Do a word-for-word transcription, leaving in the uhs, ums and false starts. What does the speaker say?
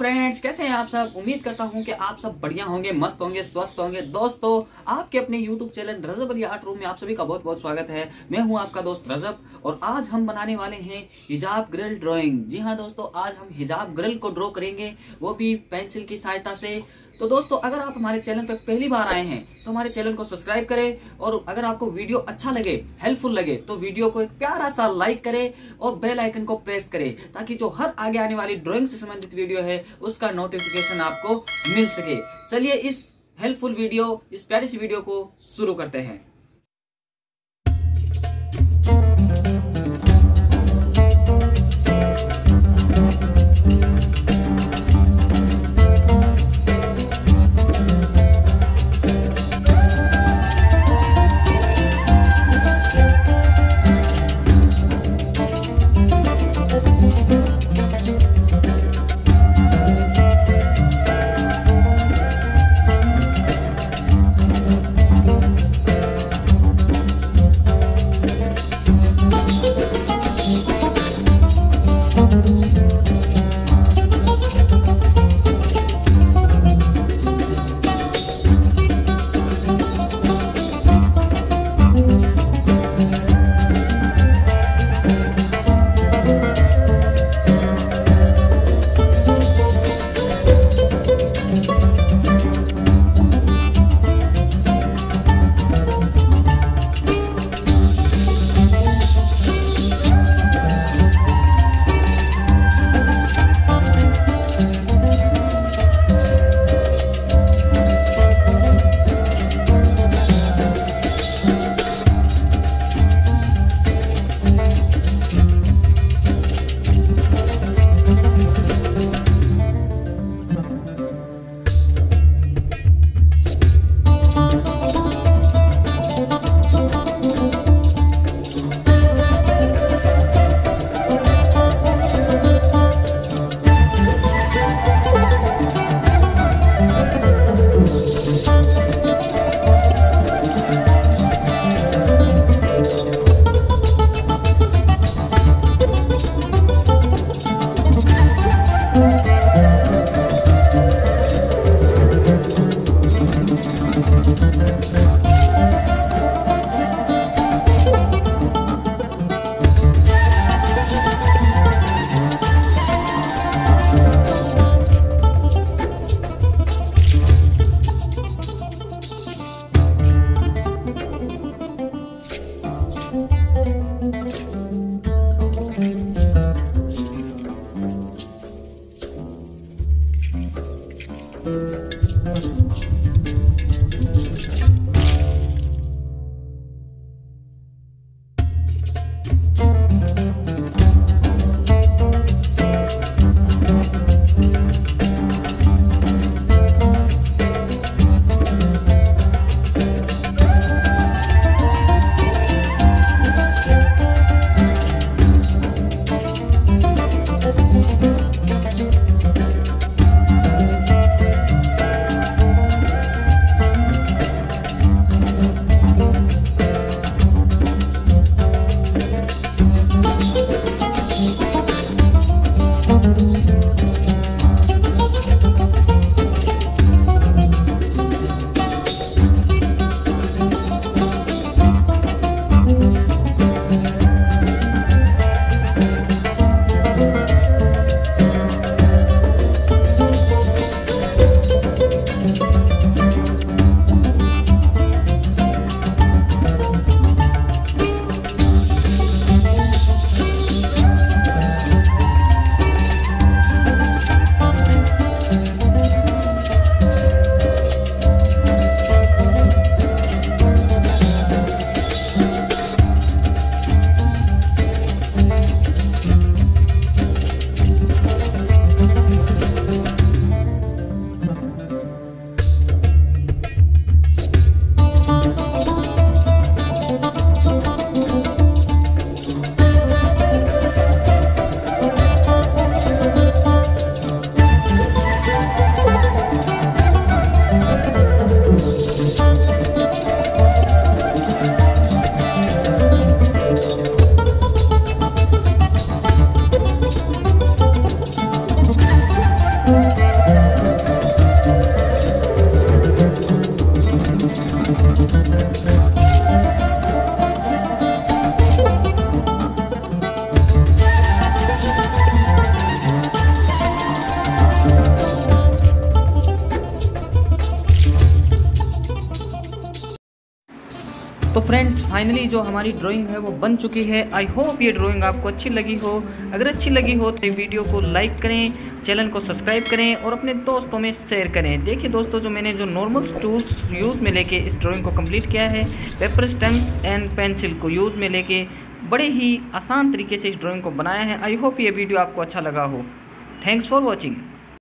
Friends, कैसे हैं आप सब। उम्मीद करता हूं कि आप सब बढ़िया होंगे, मस्त होंगे, स्वस्थ होंगे। दोस्तों, आपके अपने YouTube channel Rajab Ali art room में आप सभी का बहुत बहुत स्वागत है। मैं हूं आपका दोस्त रजब और आज हम बनाने वाले हैं हिजाब ग्रिल ड्राइंग। जी हाँ दोस्तों, आज हम हिजाब ग्रिल को ड्रॉ करेंगे, वो भी पेंसिल की सहायता से। तो दोस्तों, अगर आप हमारे चैनल पर पहली बार आए हैं तो हमारे चैनल को सब्सक्राइब करें, और अगर आपको वीडियो अच्छा लगे, हेल्पफुल लगे, तो वीडियो को एक प्यारा सा लाइक करें और बेल आइकन को प्रेस करें, ताकि जो हर आगे आने वाली ड्राइंग से संबंधित वीडियो है उसका नोटिफिकेशन आपको मिल सके। चलिए इस हेल्पफुल वीडियो, इस प्यारी सी वीडियो को शुरू करते हैं। फ्रेंड्स फाइनली जो हमारी ड्राइंग है वो बन चुकी है। आई होप ये ड्राइंग आपको अच्छी लगी हो। अगर अच्छी लगी हो तो वीडियो को लाइक करें, चैनल को सब्सक्राइब करें और अपने दोस्तों में शेयर करें। देखिए दोस्तों, जो मैंने जो नॉर्मल टूल्स यूज़ में लेके इस ड्राइंग को कंप्लीट किया है, पेपर स्टम्प्स एंड पेंसिल को यूज़ में लेके बड़े ही आसान तरीके से इस ड्राइंग को बनाया है। आई होप ये वीडियो आपको अच्छा लगा हो। Thanks for watching.